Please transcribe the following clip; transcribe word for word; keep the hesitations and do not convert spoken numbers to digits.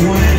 when